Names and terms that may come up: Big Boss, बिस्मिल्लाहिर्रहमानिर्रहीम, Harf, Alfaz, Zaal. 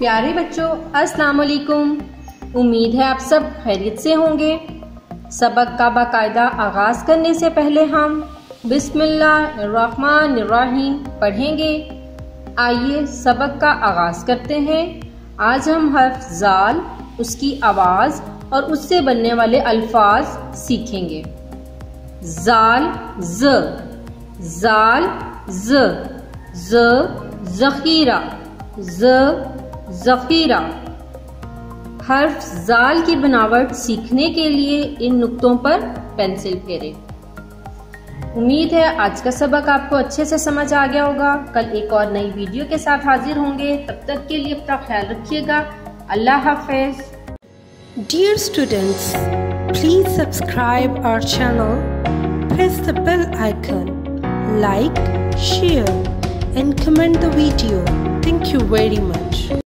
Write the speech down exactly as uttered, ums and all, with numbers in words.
प्यारे बच्चों, अस्सलाम वालेकुम। उम्मीद है आप सब खैरियत से होंगे। सबक का बाकायदा आगाज़ करने से पहले हम बिस्मिल्लाहिर्रहमानिर्रहीम पढ़ेंगे। आइए सबक का आगाज़ करते हैं। आज हम हर्फ ज़ाल, उसकी आवाज़ और उससे बनने वाले अल्फाज सीखेंगे। ज़ाल ज़, ज़ाल ज़, ज़ ज़खीरा, ज़ ज़खीरा। हर्फ ज़ाल की बनावट सीखने के लिए इन नुक्तों पर पेंसिल फेरें। उम्मीद है आज का सबक आपको अच्छे से समझ आ गया होगा। कल एक और नई वीडियो के साथ हाजिर होंगे। तब तक के लिए अपना ख्याल रखिएगा। अल्लाह हाफिज़। Dear students, please subscribe our channel, press the bell icon, like, share and comment the video. Thank you very much.